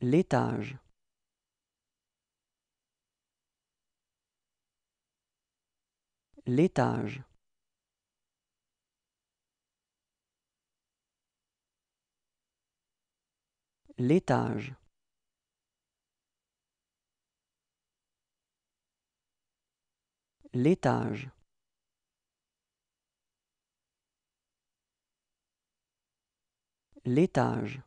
l'étage. L'étage. L'étage. L'étage. L'étage.